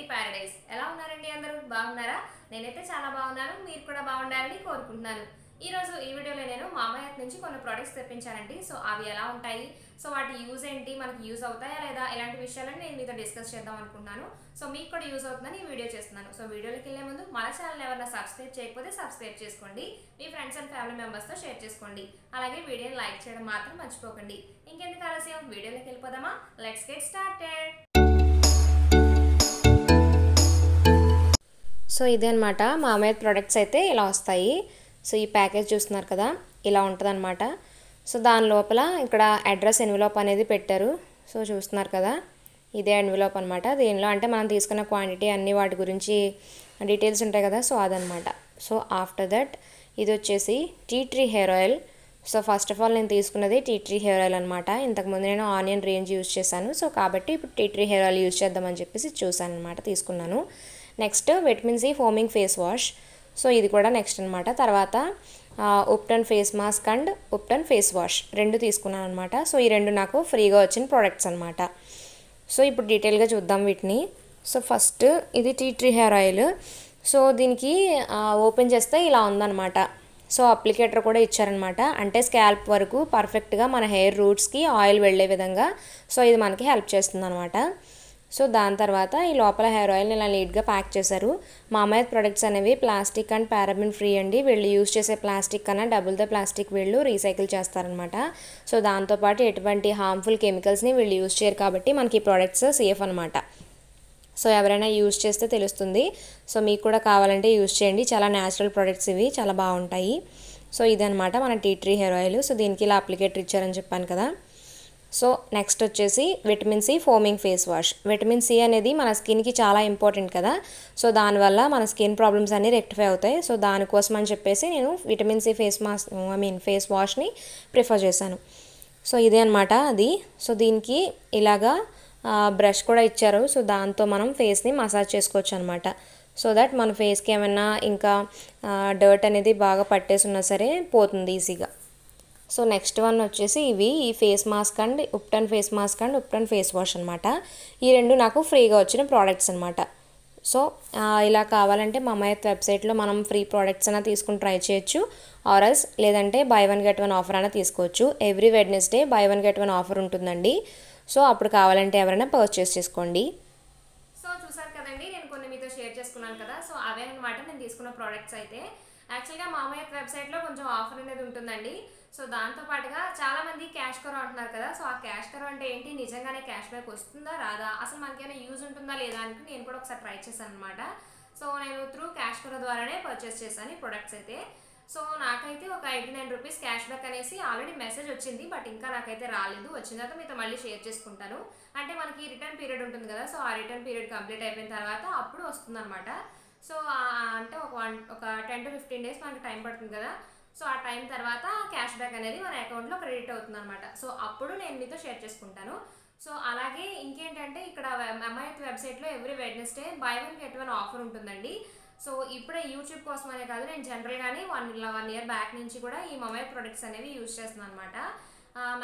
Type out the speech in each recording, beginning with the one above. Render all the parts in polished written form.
The Paradise ఎలా ఉన్నారండి అందరూ బాగున్నారా నేనైతే చాలా బాగున్నాను మీరు కూడా బాగుండాలని కోరుకుంటున్నాను ఈ రోజు ఈ వీడియోలో నేను మామాయర్త్ నుంచి కొన్ని ప్రొడక్ట్స్ తెప్పించానండి సో అవి ఎలా ఉంటాయి సో వాటి యూస్ ఏంటి మనకి యూస్ అవుతాయా లేదా ఇలాంటి విషయాలను నేను మీతో డిస్కస్ చేద్దాం అనుకుంటున్నాను సో మీకు కూడా యూస్ అవుతుందని ఈ వీడియో చేస్తున్నాను సో వీడియోలోకి వెళ్ళే ముందు మన ఛానల్ ఎవరైనా సబ్స్క్రైబ్ చేయకపోతే సబ్స్క్రైబ్ చేసుకోండి మీ ఫ్రెండ్స్ అండ్ ఫ్యామిలీ మెంబర్స్ తో షేర్ చేసుకోండి అలాగే వీడియోని లైక్ చేయడం మాత్రం మర్చిపోకండి ఇంకెందుకు ఆలస్యం వీడియోలోకి వెళ్ళిపోదామా లెట్స్ గెట్ స్టార్టెడ్ సో ఇదే అన్నమాట మామాయర్త్ ప్రొడక్ట్స్ అయితే ఇలా వస్తాయి సో ఈ ప్యాకేజ్ చూస్తున్నారు కదా ఇలా ఉంటదన్నమాట సో దాని లోపల ఇక్కడ అడ్రస్ ఎన్వెలప్ అనేది పెట్టారు సో చూస్తున్నారు కదా ఇదే ఎన్వెలప్ అన్నమాట దీనిలో అంటే మనం తీసుకున్న క్వాంటిటీ అన్ని వాటి గురించి డీటెయిల్స్ ఉంటాయి కదా సో అదనమాట సో ఆఫ్టర్ దట్ ఇది వచ్చేసి tea tree hair oil so first of all నేను తీసుకున్నది టీ ట్రీ హెయిర్ ఆయిల్ అనమాట ఇంతకుముందు నేను ఆనియన్ రేంజ్ యూజ్ చేశాను సో కాబట్టి ఇప్పుడు tea tree hair oil use చేద్దామని చెప్పేసి చూసాను అనమాట తీసుకున్నాను next vitamin C foaming face wash so ఇది కూడా నెక్స్ట్ అన్నమాట తర్వాత Ubtan face mask and Ubtan face wash రెండు తీసుకున్నాను అనమాట సో ఈ రెండు నాకు ఫ్రీగా వచ్చిన ప్రోడక్ట్స్ అనమాట సో ఇప్పుడు డీటెయిల్గా చూద్దాం వీటిని సో ఫస్ట్ ఇది tea tree hair oil so దీనికి ఓపెన్ చేస్తే ఇలా ఉందన్నమాట సో అప్లికేటర్ కూడా ఇచ్చారనమాట అంటే స్కాల్ప్ వరకు పర్ఫెక్ట్గా మన హెయిర్ రూట్స్కి ఆయిల్ వెళ్ళే విధంగా సో ఇది మనకి హెల్ప్ చేస్తుంది అనమాట సో దాని తర్వాత ఈ లోపల హెయిర్ ఆయిల్ని ఇలా నీట్గా ప్యాక్ చేశారు మామాయర్త్ ప్రొడక్ట్స్ అనేవి ప్లాస్టిక్ అండ్ పారాబిన్ ఫ్రీ అండి వీళ్ళు యూజ్ చేసే ప్లాస్టిక్ కన్నా డబుల్ ద ప్లాస్టిక్ వీళ్ళు రీసైకిల్ చేస్తారనమాట సో దాంతోపాటు ఎటువంటి హార్మ్ఫుల్ కెమికల్స్ని వీళ్ళు యూజ్ చేయరు కాబట్టి మనకి ఈ ప్రొడక్ట్స్ సేఫ్ అనమాట సో ఎవరైనా యూజ్ చేస్తే తెలుస్తుంది సో మీకు కూడా కావాలంటే యూజ్ చేయండి చాలా న్యాచురల్ ప్రొడక్ట్స్ ఇవి చాలా బాగుంటాయి సో ఇదనమాట మన tea tree hair oil so దీనికి ఇలా అప్లికేటర్ ఇచ్చారని చెప్పాను కదా సో నెక్స్ట్ వచ్చేసి vitamin C foaming face wash vitamin C అనేది మన స్కిన్కి చాలా ఇంపార్టెంట్ కదా సో దానివల్ల మన స్కిన్ ప్రాబ్లమ్స్ అన్నీ రెక్టిఫై అవుతాయి సో దానికోసం అని చెప్పేసి నేను vitamin C face mask face వాష్ని ప్రిఫర్ చేశాను సో ఇదే అనమాట అది సో దీనికి ఇలాగా బ్రష్ కూడా ఇచ్చారు సో దాంతో మనం ఫేస్ని మసాజ్ చేసుకోవచ్చు అనమాట సో దట్ మన ఫేస్కి ఏమైనా ఇంకా డర్ట్ అనేది బాగా పట్టేసి ఉన్నా సరే పోతుంది ఈజీగా సో నెక్స్ట్ వన్ వచ్చేసి ఇవి ఈ face mask and Ubtan face mask and Ubtan face wash అనమాట ఈ రెండు నాకు ఫ్రీగా వచ్చిన ప్రోడక్ట్స్ అనమాట సో ఇలా కావాలంటే మమాయర్త్ వెబ్సైట్లో మనం ఫ్రీ ప్రోడక్ట్స్ అయినా తీసుకుని ట్రై చేయొచ్చు ఆర్ఎల్స్ లేదంటే buy one get one offer అయినా తీసుకోవచ్చు every Wednesday buy one get one offer ఉంటుందండి సో అప్పుడు కావాలంటే ఎవరైనా పర్చేస్ చేసుకోండి సో చూసారు కదండి నేను కొన్ని మీతో షేర్ చేసుకున్నాను కదా సో అవే అనమాట నేను తీసుకున్న ప్రోడక్ట్స్ అయితే యాక్చువల్గా మామాయర్త్ వెబ్సైట్లో కొంచెం ఆఫర్ అనేది ఉంటుందండి సో దాంతోపాటుగా చాలామంది క్యాష్ కరో అంటున్నారు కదా సో ఆ క్యాష్ కరో అంటే ఏంటి నిజంగానే క్యాష్ బ్యాక్ వస్తుందా రాదా అసలు మనకేమైనా యూజ్ ఉంటుందా లేదా అని నేను కూడా ఒకసారి ట్రై చేశాను అనమాట సో నేను త్రూ క్యాష్ కరో ద్వారానే పర్చేస్ చేశాను ఈ ప్రొడక్ట్స్ అయితే సో నాకైతే ఒక 89 రూపీస్ క్యాష్ బ్యాక్ అనేసి ఆల్రెడీ మెసేజ్ వచ్చింది బట్ ఇంకా నాకైతే రాలేదు వచ్చినాక మీతో మళ్ళీ షేర్ చేసుకుంటాను అంటే మనకి రిటర్న్ పీరియడ్ ఉంటుంది కదా సో ఆ రిటర్న్ పీరియడ్ కంప్లీట్ అయిపోయిన తర్వాత అప్పుడు వస్తుందన్నమాట సో అంటే ఒక 10 to 15 days మనకి టైం పడుతుంది కదా సో ఆ టైం తర్వాత క్యాష్ బ్యాక్ అనేది మన అకౌంట్లో క్రెడిట్ అవుతుంది అనమాట సో అప్పుడు నేను మీతో షేర్ చేసుకుంటాను సో అలాగే ఇంకేంటంటే ఇక్కడ మమాయర్త్ వెబ్సైట్లో every Wednesday buy one get one offer ఉంటుందండి సో ఇప్పుడే యూట్యూబ్ కోసం అనే కాదు నేను జనరల్గానే వన్ ఇయర్ బ్యాక్ నుంచి కూడా ఈ మమాయర్త్ ప్రొడక్ట్స్ అనేవి యూజ్ చేస్తున్నాను అనమాట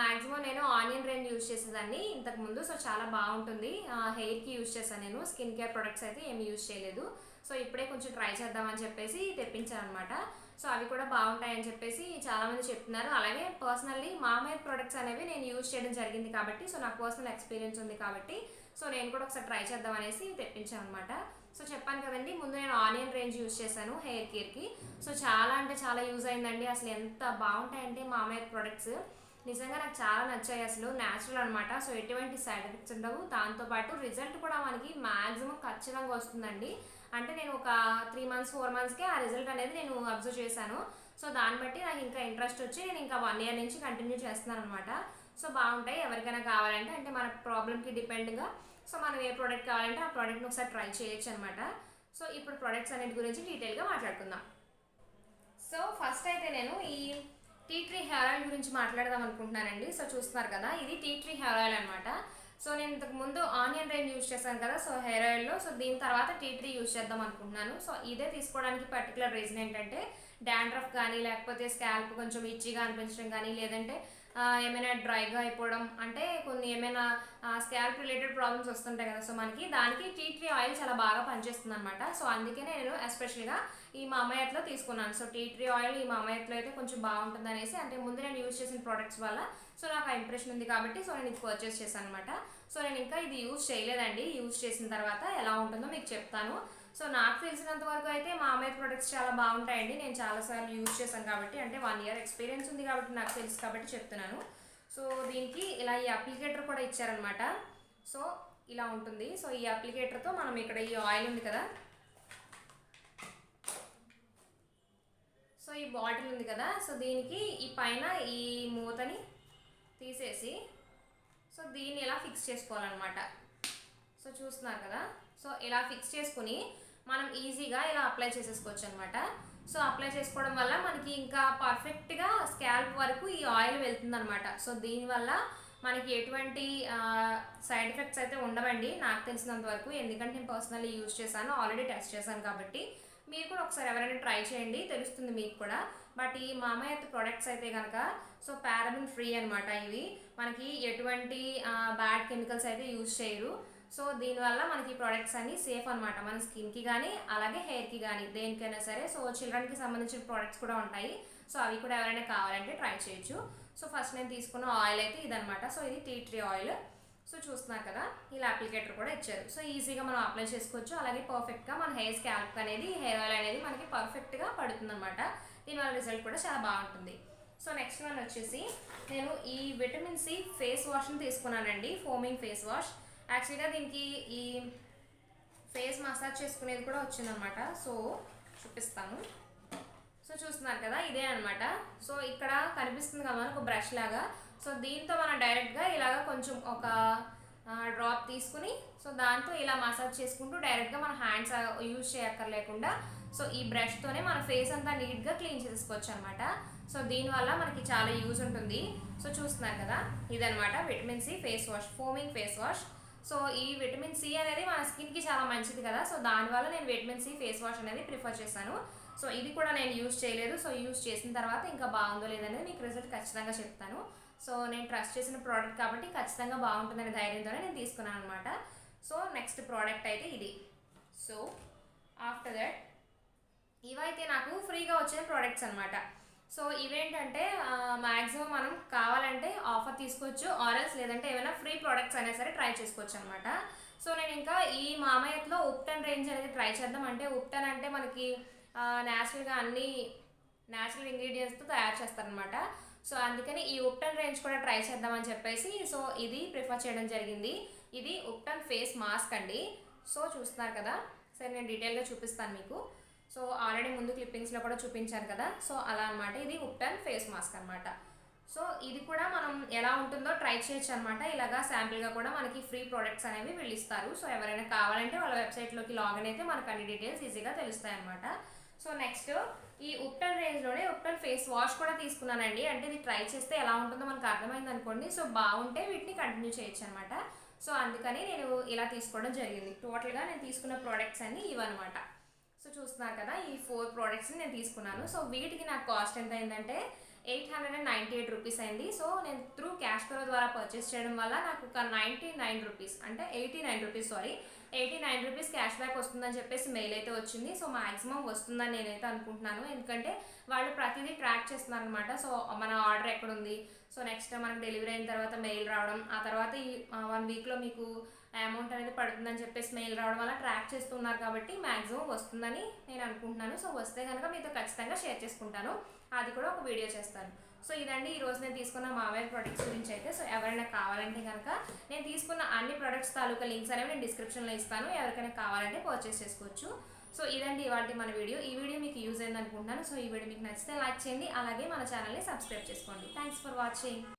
మ్యాక్సిమం నేను ఆనియన్ రేంజ్ యూజ్ చేసేదాన్ని ఇంతకుముందు సో చాలా బాగుంటుంది హెయిర్కి యూజ్ చేశాను నేను స్కిన్ కేర్ ప్రొడక్ట్స్ అయితే ఏమి యూజ్ చేయలేదు సో ఇప్పుడే కొంచెం ట్రై చేద్దామని చెప్పేసి తెప్పించాను అనమాట సో అవి కూడా బాగుంటాయని చెప్పేసి చాలామంది చెప్తున్నారు అలాగే పర్సనల్లీ మామాయర్త్ ప్రొడక్ట్స్ అనేవి నేను యూజ్ చేయడం జరిగింది కాబట్టి సో నాకు పర్సనల్ ఎక్స్పీరియన్స్ ఉంది కాబట్టి సో నేను కూడా ఒకసారి ట్రై చేద్దాం అనేసి తెప్పించాను అనమాట సో చెప్పాను కదండి ముందు నేను ఆనియన్ రేంజ్ యూజ్ చేశాను హెయిర్ కేర్కి సో చాలా అంటే చాలా యూజ్ అయిందండి అసలు ఎంత బాగుంటాయంటే మామాయర్త్ ప్రొడక్ట్స్ నిజంగా నాకు చాలా నచ్చాయి అసలు న్యాచురల్ అనమాట సో ఎటువంటి సైడ్ ఎఫెక్ట్స్ ఉండవు దాంతోపాటు రిజల్ట్ కూడా మనకి మ్యాక్సిమం ఖచ్చితంగా వస్తుందండి అంటే నేను ఒక 3 months 4 monthsకే ఆ రిజల్ట్ అనేది నేను అబ్జర్వ్ చేశాను సో దాన్ని బట్టి నాకు ఇంకా ఇంట్రెస్ట్ వచ్చి నేను ఇంకా 1 year నుంచి కంటిన్యూ చేస్తున్నాను అనమాట సో బాగుంటాయి ఎవరికైనా కావాలంటే అంటే మన ప్రాబ్లమ్కి డిపెండ్గా సో మనం ఏ ప్రోడక్ట్ కావాలంటే ఆ ప్రోడక్ట్ని ఒకసారి ట్రై చేయొచ్చు అనమాట సో ఇప్పుడు ప్రోడక్ట్స్ అన్నిటి గురించి డీటెయిల్గా మాట్లాడుకుందాం సో ఫస్ట్ అయితే నేను ఈ టీ ట్రీ హెయిర్ ఆయిల్ గురించి మాట్లాడదాం అనుకుంటున్నానండి సో చూస్తున్నారు కదా ఇది టీ ట్రీ హెయిర్ ఆయిల్ అనమాట సో నేను ఇంతకుముందు ఆనియన్ రేంజ్ యూజ్ చేశాను కదా సో హెయిర్ ఆయిల్లో సో దీని తర్వాత టీ ట్రీ యూజ్ చేద్దాం అనుకుంటున్నాను సో ఇదే తీసుకోవడానికి పర్టికులర్ రీజన్ ఏంటంటే డాండ్రఫ్ కానీ లేకపోతే స్కాల్ప్ కొంచెం ఇచ్చిగా అనిపించడం కానీ లేదంటే ఏమైనా డ్రైగా అయిపోవడం అంటే కొన్ని ఏమైనా స్కాల్ప్ రిలేటెడ్ ప్రాబ్లమ్స్ వస్తుంటాయి కదా. సో మనకి దానికి టీ ట్రీ ఆయిల్ చాలా బాగా పనిచేస్తుందన్నమాట. సో అందుకనే నేను ఎస్పెషల్గా ఈ మామయర్త్లో తీసుకున్నాను. సో టీ ట్రీ ఆయిల్ ఈ మామయర్త్లో అయితే కొంచెం బాగుంటుంది అనేసి, అంటే ముందు నేను యూజ్ చేసిన ప్రోడక్ట్స్ వల్ల సో నాకు ఆ ఇంప్రెషన్ ఉంది కాబట్టి సో నేను ఇది పర్చేస్ చేశాను అనమాట. సో నేను ఇంకా ఇది యూజ్ చేయలేదండి, యూజ్ చేసిన తర్వాత ఎలా ఉంటుందో మీకు చెప్తాను. సో నాకు తెలిసినంత వరకు అయితే మామయర్త్ ప్రొడక్ట్స్ చాలా బాగుంటాయండి, నేను చాలాసార్లు యూజ్ చేశాను కాబట్టి, అంటే 1 year ఎక్స్పీరియన్స్ ఉంది కాబట్టి నాకు తెలుసు కాబట్టి చెప్తున్నాను. సో దీనికి ఇలా ఈ అప్లికేటర్ కూడా ఇచ్చారనమాట. సో ఇలా ఉంటుంది. సో ఈ అప్లికేటర్తో మనం ఇక్కడ ఈ ఆయిల్ ఉంది కదా, సో ఈ బాటిల్ ఉంది కదా, సో దీనికి ఈ పైన ఈ మూతని తీసేసి సో దీన్ని ఇలా ఫిక్స్ చేసుకోవాలన్నమాట. సో చూస్తున్నారు కదా, సో ఇలా ఫిక్స్ చేసుకుని మనం ఈజీగా ఇలా అప్లై చేసేసుకోవచ్చు అనమాట. సో అప్లై చేసుకోవడం వల్ల మనకి ఇంకా పర్ఫెక్ట్గా స్కాల్ప్ వరకు ఈ ఆయిల్ వెళ్తుందనమాట. సో దీనివల్ల మనకి ఎటువంటి సైడ్ ఎఫెక్ట్స్ అయితే ఉండవండి నాకు తెలిసినంత వరకు, ఎందుకంటే నేను పర్సనల్లీ యూజ్ చేశాను, ఆల్రెడీ టెస్ట్ చేశాను కాబట్టి. మీరు కూడా ఒకసారి ఎవరైనా ట్రై చేయండి, తెలుస్తుంది మీకు కూడా. బట్ ఈ మామయర్త్ ప్రొడక్ట్స్ అయితే కనుక సో పారాబెన్ ఫ్రీ అనమాట. ఇవి మనకి ఎటువంటి బ్యాడ్ కెమికల్స్ అయితే యూజ్ చేయరు. సో దీనివల్ల మనకి ప్రోడక్ట్స్ అన్నీ సేఫ్ అనమాట, మన స్కిన్కి కానీ అలాగే హెయిర్కి కానీ దేనికైనా సరే. సో చిల్డ్రన్కి సంబంధించిన ప్రోడక్ట్స్ కూడా ఉంటాయి, సో అవి కూడా ఎవరైనా కావాలంటే ట్రై చేయొచ్చు. సో ఫస్ట్ నేను తీసుకున్న ఆయిల్ అయితే ఇదనమాట. సో ఇది టీ ట్రీ ఆయిల్. సో చూస్తున్నారు కదా, ఇలా అప్లికేటర్ కూడా ఇచ్చారు. సో ఈజీగా మనం అప్లై చేసుకోవచ్చు, అలాగే పర్ఫెక్ట్గా మన హెయిర్ స్కాల్ప్ అనేది హెయిర్ ఆయిల్ అనేది మనకి పర్ఫెక్ట్గా పడుతుందన్నమాట. దీనివల్ల రిజల్ట్ కూడా చాలా బాగుంటుంది. సో నెక్స్ట్ వన్ వచ్చేసి నేను ఈ విటమిన్ సి ఫేస్ వాష్ని తీసుకున్నానండి, ఫోమింగ్ ఫేస్ వాష్. యాక్చువల్గా దీనికి ఈ ఫేస్ మసాజ్ చేసుకునేది కూడా వచ్చిందనమాట. సో చూపిస్తాను. సో చూస్తున్నారు కదా, ఇదే అనమాట. సో ఇక్కడ కనిపిస్తుంది కదా మనకు బ్రష్ లాగా. సో దీంతో మనం డైరెక్ట్గా ఇలాగ కొంచెం ఒక డ్రాప్ తీసుకుని సో దాంతో ఇలా మసాజ్ చేసుకుంటూ డైరెక్ట్గా మన హ్యాండ్స్ యూజ్ చేయక్కర్లేకుండా సో ఈ బ్రష్తోనే మన ఫేస్ అంతా నీట్గా క్లీన్ చేసుకోవచ్చు అనమాట. సో దీనివల్ల మనకి చాలా యూజ్ ఉంటుంది. సో చూస్తున్నారు కదా, ఇదనమాట vitamin C face wash, foaming face wash. So ఈ విటమిన్ సి అనేది మన స్కిన్కి చాలా మంచిది కదా, సో దానివల్ల నేను విటమిన్ సి ఫేస్ వాష్ అనేది ప్రిఫర్ చేశాను. సో ఇది కూడా నేను యూజ్ చేయలేదు. సో యూజ్ చేసిన తర్వాత ఇంకా బాగుందో లేదనేది మీకు రిజల్ట్ ఖచ్చితంగా చెప్తాను. సో నేను ట్రస్ట్ చేసిన ప్రోడక్ట్ కాబట్టి ఖచ్చితంగా బాగుంటుందనే ధైర్యంతోనే నేను తీసుకున్నాను అనమాట. సో నెక్స్ట్ ప్రోడక్ట్ అయితే ఇది. సో ఆఫ్టర్ దట్ ఇవైతే నాకు ఫ్రీగా వచ్చిన ప్రోడక్ట్స్ అనమాట. సో ఇవేంటంటే మ్యాక్సిమం మనం కావాలంటే ఆఫర్ తీసుకోవచ్చు, ఆర్ఎల్స్ లేదంటే ఏమైనా ఫ్రీ ప్రోడక్ట్స్ అయినా సరే ట్రై చేసుకోవచ్చు అనమాట. సో నేను ఇంకా ఈ మామయర్త్లో ఉప్టన్ రేంజ్ అనేది ట్రై చేద్దాం. అంటే ఉప్టన్ అంటే మనకి న్యాచురల్గా అన్ని న్యాచురల్ ఇంగ్రీడియంట్స్తో తయారు చేస్తారనమాట. సో అందుకని ఈ ఉప్టన్ రేంజ్ కూడా ట్రై చేద్దామని చెప్పేసి సో ఇది ప్రిఫర్ చేయడం జరిగింది. ఇది ఉప్టన్ ఫేస్ మాస్క్ అండి. సో చూస్తున్నారు కదా, సరే నేను డీటెయిల్గా చూపిస్తాను మీకు. సో ఆల్రెడీ ముందు క్లిప్పింగ్స్లో కూడా చూపించాను కదా, సో అలా అనమాట. ఇది ఉప్టన్ ఫేస్ మాస్క్ అనమాట. సో ఇది కూడా మనం ఎలా ఉంటుందో ట్రై చేయొచ్చు అనమాట. ఇలాగా శాంపుల్గా కూడా మనకి ఫ్రీ ప్రోడక్ట్స్ అనేవి వీళ్ళు ఇస్తారు. సో ఎవరైనా కావాలంటే వాళ్ళ వెబ్సైట్లోకి లాగిన్ అయితే మనకు అన్ని డీటెయిల్స్ ఈజీగా తెలుస్తాయి అనమాట. సో నెక్స్ట్ ఈ ఉప్టన్ రేంజ్లోనే ఉప్టన్ ఫేస్ వాష్ కూడా తీసుకున్నానండి. అంటే ఇది ట్రై చేస్తే ఎలా ఉంటుందో మనకు అర్థమైంది అనుకోండి. సో బాగుంటే వీటిని కంటిన్యూ చేయొచ్చు అనమాట. సో అందుకని నేను ఇలా తీసుకోవడం జరిగింది. టోటల్గా నేను తీసుకున్న ప్రోడక్ట్స్ అన్నీ ఇవన్నమాట. సో చూస్తున్నారు కదా, ఈ 4 ప్రోడక్ట్స్ని నేను తీసుకున్నాను. సో వీటికి నాకు కాస్ట్ ఎంత అయిందంటే 898 రూపీస్ అయింది. సో నేను త్రూ క్యాష్ కవర్ ద్వారా పర్చేస్ చేయడం వల్ల నాకు ఒక 99 రూపీస్ అంటే 89 rupees sorry 89 rupees cash back వస్తుందని చెప్పేసి మెయిల్ అయితే వచ్చింది. సో మ్యాక్సిమం వస్తుందని నేనైతే అనుకుంటున్నాను, ఎందుకంటే వాళ్ళు ప్రతిదీ ట్రాక్ చేస్తున్నారు అనమాట. సో మన ఆర్డర్ ఎక్కడుంది, సో నెక్స్ట్ మనకు డెలివరీ అయిన తర్వాత మెయిల్ రావడం, ఆ తర్వాత ఈ 1 weekలో మీకు అమౌంట్ అనేది పడుతుందని చెప్పేసి మెయిల్ రావడం వల్ల ట్రాక్ చేస్తున్నారు కాబట్టి మ్యాక్సిమం వస్తుందని నేను అనుకుంటున్నాను. సో వస్తే కనుక మీతో ఖచ్చితంగా షేర్ చేసుకుంటాను, అది కూడా ఒక వీడియో చేస్తాను. సో ఇదండి ఈరోజు నేను తీసుకున్న మామయర్త్ ప్రొడక్ట్స్ గురించి అయితే. సో ఎవరైనా కావాలంటే కనుక నేను తీసుకున్న అన్ని ప్రొడక్ట్స్ తాలూకా లింక్స్ అనేవి నేను డిస్క్రిప్షన్లో ఇస్తాను, ఎవరికైనా కావాలంటే పర్చేస్ చేసుకోవచ్చు. సో ఇదండి ఇవాళ మన వీడియో. ఈ వీడియో మీకు యూజ్ అయింది అనుకుంటున్నాను. సో ఈ వీడియో మీకు నచ్చితే లైక్ చేయండి, అలాగే మన ఛానల్ని సబ్స్క్రైబ్ చేసుకోండి. Thanks for watching.